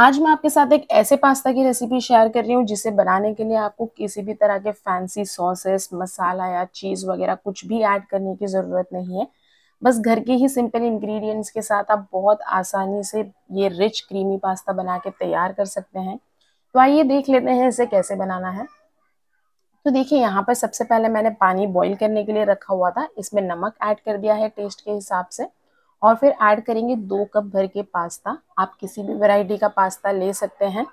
आज मैं आपके साथ एक ऐसे पास्ता की रेसिपी शेयर कर रही हूँ जिसे बनाने के लिए आपको किसी भी तरह के फैंसी सॉसेस, मसाला या चीज़ वगैरह कुछ भी ऐड करने की ज़रूरत नहीं है। बस घर के ही सिंपल इंग्रेडिएंट्स के साथ आप बहुत आसानी से ये रिच क्रीमी पास्ता बना के तैयार कर सकते हैं। तो आइए देख लेते हैं इसे कैसे बनाना है। तो देखिए, यहाँ पर सबसे पहले मैंने पानी बॉईल करने के लिए रखा हुआ था, इसमें नमक ऐड कर दिया है टेस्ट के हिसाब से, और फिर ऐड करेंगे 2 कप भर के पास्ता। आप किसी भी वैरायटी का पास्ता ले सकते हैं।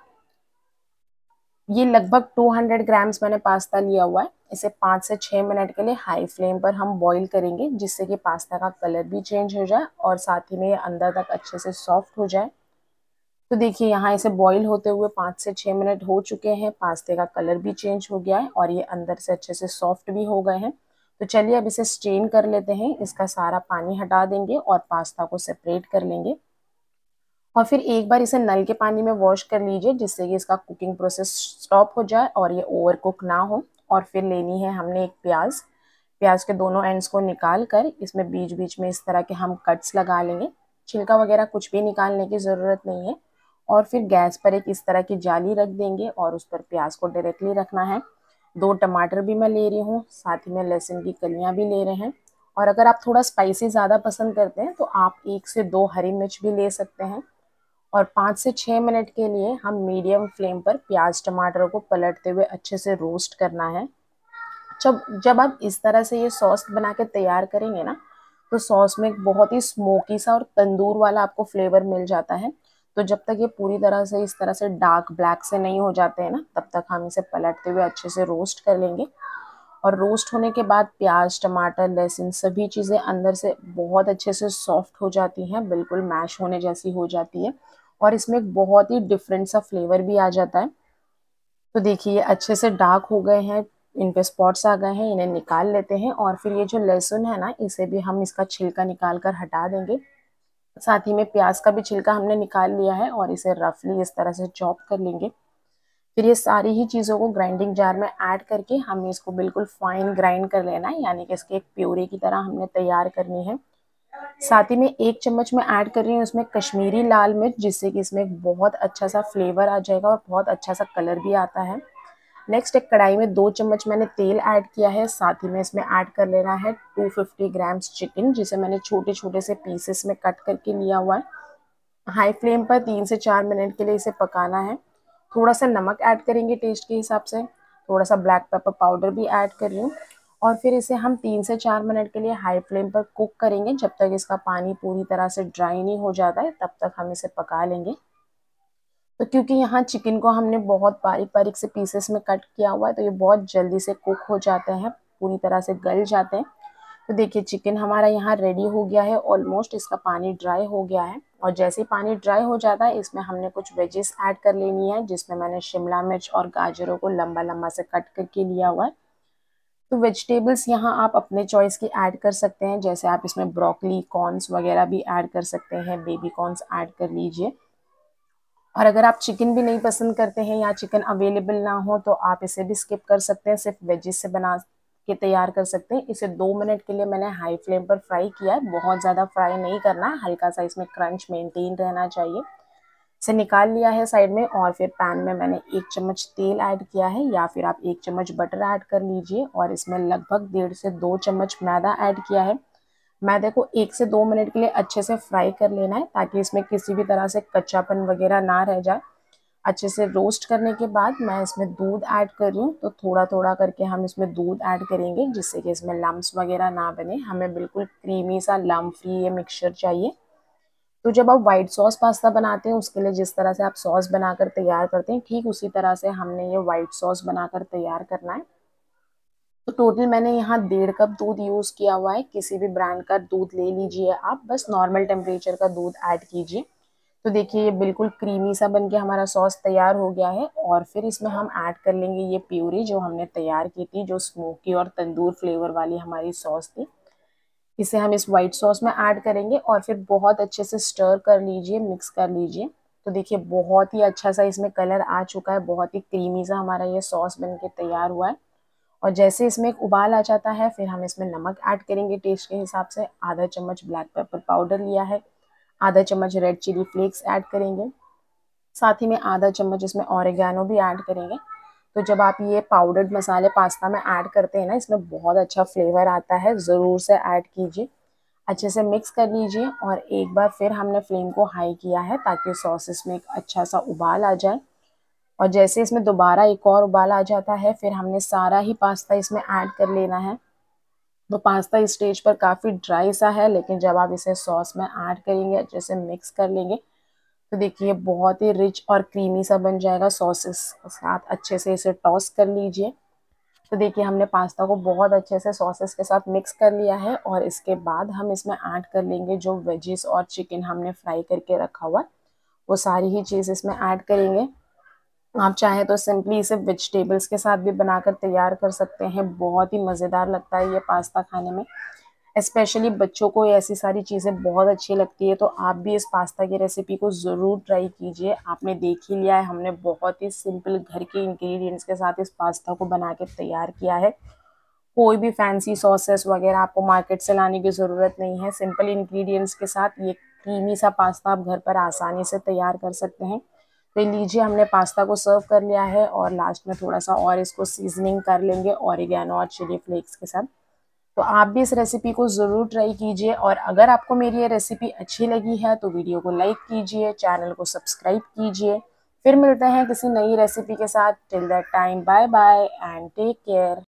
ये लगभग 200 ग्राम्स मैंने पास्ता लिया हुआ है। इसे 5 से 6 मिनट के लिए हाई फ्लेम पर हम बॉईल करेंगे, जिससे कि पास्ता का कलर भी चेंज हो जाए और साथ ही में ये अंदर तक अच्छे से सॉफ्ट हो जाए। तो देखिए, यहाँ इसे बॉईल होते हुए 5 से 6 मिनट हो चुके हैं। पास्ते का कलर भी चेंज हो गया है और ये अंदर से अच्छे से सॉफ्ट भी हो गए हैं। तो चलिए अब इसे स्ट्रेन कर लेते हैं। इसका सारा पानी हटा देंगे और पास्ता को सेपरेट कर लेंगे, और फिर एक बार इसे नल के पानी में वॉश कर लीजिए, जिससे कि इसका कुकिंग प्रोसेस स्टॉप हो जाए और ये ओवर कुक ना हो। और फिर लेनी है हमने एक प्याज के दोनों एंड्स को निकाल कर इसमें बीच बीच में इस तरह के हम कट्स लगा लेंगे। छिलका वगैरह कुछ भी निकालने की ज़रूरत नहीं है। और फिर गैस पर एक इस तरह की जाली रख देंगे और उस पर प्याज को डायरेक्टली रखना है। 2 टमाटर भी मैं ले रही हूँ, साथ ही में लहसुन की कलियाँ भी ले रहे हैं। और अगर आप थोड़ा स्पाइसी ज़्यादा पसंद करते हैं तो आप 1 से 2 हरी मिर्च भी ले सकते हैं। और 5 से 6 मिनट के लिए हम मीडियम फ्लेम पर प्याज टमाटर को पलटते हुए अच्छे से रोस्ट करना है। जब आप इस तरह से ये सॉस बना के तैयार करेंगे ना, तो सॉस में एक बहुत ही स्मोकी सा और तंदूर वाला आपको फ्लेवर मिल जाता है। तो जब तक ये पूरी तरह से इस तरह से डार्क ब्लैक से नहीं हो जाते हैं ना, तब तक हम इसे पलटते हुए अच्छे से रोस्ट कर लेंगे। और रोस्ट होने के बाद प्याज टमाटर लहसुन सभी चीज़ें अंदर से बहुत अच्छे से सॉफ्ट हो जाती हैं, बिल्कुल मैश होने जैसी हो जाती है। और इसमें एक बहुत ही डिफरेंट सा फ्लेवर भी आ जाता है। तो देखिए, ये अच्छे से डार्क हो गए हैं, इन पे स्पॉट्स आ गए हैं, इन्हें निकाल लेते हैं। और फिर ये जो लहसुन है ना, इसे भी हम इसका छिलका निकाल कर हटा देंगे। साथ ही में प्याज का भी छिलका हमने निकाल लिया है और इसे रफली इस तरह से चॉप कर लेंगे। फिर ये सारी ही चीज़ों को ग्राइंडिंग जार में ऐड करके हमें इसको बिल्कुल फाइन ग्राइंड कर लेना है, यानी कि इसके एक प्यूरी की तरह हमने तैयार करनी है। साथ ही में 1 चम्मच में ऐड कर रही हूँ इसमें कश्मीरी लाल मिर्च, जिससे कि इसमें एक बहुत अच्छा सा फ्लेवर आ जाएगा और बहुत अच्छा सा कलर भी आता है। नेक्स्ट एक कढ़ाई में 2 चम्मच मैंने तेल ऐड किया है। साथ ही में इसमें ऐड कर लेना है 250 ग्राम्स चिकन, जिसे मैंने छोटे छोटे से पीसेस में कट करके लिया हुआ है। हाई फ्लेम पर 3 से 4 मिनट के लिए इसे पकाना है। थोड़ा सा नमक ऐड करेंगे टेस्ट के हिसाब से, थोड़ा सा ब्लैक पेपर पाउडर भी ऐड कर रही हूँ। और फिर इसे हम 3 से 4 मिनट के लिए हाई फ्लेम पर कुक करेंगे, जब तक इसका पानी पूरी तरह से ड्राई नहीं हो जाता है, तब तक हम इसे पका लेंगे। तो क्योंकि यहाँ चिकन को हमने बहुत बारीक बारीक से पीसेस में कट किया हुआ है, तो ये बहुत जल्दी से कुक हो जाते हैं, पूरी तरह से गल जाते हैं। तो देखिए, चिकन हमारा यहाँ रेडी हो गया है, ऑलमोस्ट इसका पानी ड्राई हो गया है। और जैसे ही पानी ड्राई हो जाता है, इसमें हमने कुछ वेजेस ऐड कर लेनी है, जिसमें मैंने शिमला मिर्च और गाजरों को लंबा लंबा से कट करके लिया हुआ है। तो वेजिटेबल्स यहाँ आप अपने चॉइस की ऐड कर सकते हैं, जैसे आप इसमें ब्रोकली, कॉर्न्स वगैरह भी ऐड कर सकते हैं, बेबी कॉर्न्स ऐड कर लीजिए। और अगर आप चिकन भी नहीं पसंद करते हैं या चिकन अवेलेबल ना हो, तो आप इसे भी स्किप कर सकते हैं, सिर्फ वेजिस से बना के तैयार कर सकते हैं। इसे 2 मिनट के लिए मैंने हाई फ्लेम पर फ्राई किया है। बहुत ज़्यादा फ्राई नहीं करना, हल्का सा इसमें क्रंच मेंटेन रहना चाहिए। इसे निकाल लिया है साइड में, और फिर पैन में मैंने 1 चम्मच तेल ऐड किया है, या फिर आप 1 चम्मच बटर ऐड कर लीजिए। और इसमें लगभग 1.5 से 2 चम्मच मैदा ऐड किया है। मैदे को 1 से 2 मिनट के लिए अच्छे से फ्राई कर लेना है, ताकि इसमें किसी भी तरह से कच्चापन वगैरह ना रह जाए। अच्छे से रोस्ट करने के बाद मैं इसमें दूध ऐड कर रही हूँ, तो थोड़ा थोड़ा करके हम इसमें दूध ऐड करेंगे, जिससे कि इसमें लम्ब्स वगैरह ना बने। हमें बिल्कुल क्रीमी सा लम्ब फ्री ये मिक्सचर चाहिए। तो जब आप वाइट सॉस पास्ता बनाते हैं, उसके लिए जिस तरह से आप सॉस बनाकर तैयार करते हैं, ठीक उसी तरह से हमने ये वाइट सॉस बनाकर तैयार करना है। तो टोटल मैंने यहाँ 1.5 कप दूध यूज़ किया हुआ है। किसी भी ब्रांड का दूध ले लीजिए आप, बस नॉर्मल टेम्परेचर का दूध ऐड कीजिए। तो देखिए, ये बिल्कुल क्रीमी सा बनके हमारा सॉस तैयार हो गया है। और फिर इसमें हम ऐड कर लेंगे ये प्यूरी जो हमने तैयार की थी, जो स्मोकी और तंदूर फ्लेवर वाली हमारी सॉस थी। इसे हम इस वाइट सॉस में ऐड करेंगे और फिर बहुत अच्छे से स्टर कर लीजिए, मिक्स कर लीजिए। तो देखिए, बहुत ही अच्छा सा इसमें कलर आ चुका है, बहुत ही क्रीमी सा हमारा ये सॉस बनके तैयार हुआ है। और जैसे इसमें एक उबाल आ जाता है, फिर हम इसमें नमक ऐड करेंगे टेस्ट के हिसाब से। 1/2 चम्मच ब्लैक पेपर पाउडर लिया है, 1/2 चम्मच रेड चिली फ्लेक्स ऐड करेंगे। साथ ही में आधा चम्मच इसमें ऑरिगेनो भी ऐड करेंगे। तो जब आप ये पाउडर्ड मसाले पास्ता में ऐड करते हैं ना, इसमें बहुत अच्छा फ्लेवर आता है, ज़रूर से ऐड कीजिए। अच्छे से मिक्स कर लीजिए और एक बार फिर हमने फ्लेम को हाई किया है ताकि सॉसेस में एक अच्छा सा उबाल आ जाए। और जैसे इसमें दोबारा एक और उबाल आ जाता है, फिर हमने सारा ही पास्ता इसमें ऐड कर लेना है। तो पास्ता इस स्टेज पर काफ़ी ड्राई सा है, लेकिन जब आप इसे सॉस में ऐड करेंगे, अच्छे से मिक्स कर लेंगे, तो देखिए बहुत ही रिच और क्रीमी सा बन जाएगा। सॉसेस के साथ अच्छे से इसे टॉस कर लीजिए। तो देखिए हमने पास्ता को बहुत अच्छे से सॉसेस के साथ मिक्स कर लिया है और इसके बाद हम इसमें ऐड कर लेंगे जो वेजिस और चिकन हमने फ्राई करके रखा हुआ, वो सारी ही चीज़ इसमें ऐड करेंगे। आप चाहे तो सिंपली इसे वेजिटेबल्स के साथ भी बनाकर तैयार कर सकते हैं। बहुत ही मज़ेदार लगता है ये पास्ता खाने में, स्पेशली बच्चों को ऐसी सारी चीज़ें बहुत अच्छी लगती है। तो आप भी इस पास्ता की रेसिपी को ज़रूर ट्राई कीजिए। आपने देख ही लिया है, हमने बहुत ही सिंपल घर के इंग्रेडिएंट्स के साथ इस पास्ता को बना के तैयार किया है। कोई भी फैंसी सॉसेस वगैरह आपको मार्केट से लाने की ज़रूरत नहीं है। सिंपल इंग्रेडिएंट्स के साथ ये क्रीमी सा पास्ता आप घर पर आसानी से तैयार कर सकते हैं। तो लीजिए हमने पास्ता को सर्व कर लिया है और लास्ट में थोड़ा सा और इसको सीजनिंग कर लेंगे ऑरिगेनो और चिली फ्लेक्स के साथ। तो आप भी इस रेसिपी को ज़रूर ट्राई कीजिए और अगर आपको मेरी ये रेसिपी अच्छी लगी है तो वीडियो को लाइक कीजिए, चैनल को सब्सक्राइब कीजिए। फिर मिलते हैं किसी नई रेसिपी के साथ। Till that time bye bye and take care.